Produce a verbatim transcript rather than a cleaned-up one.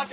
What?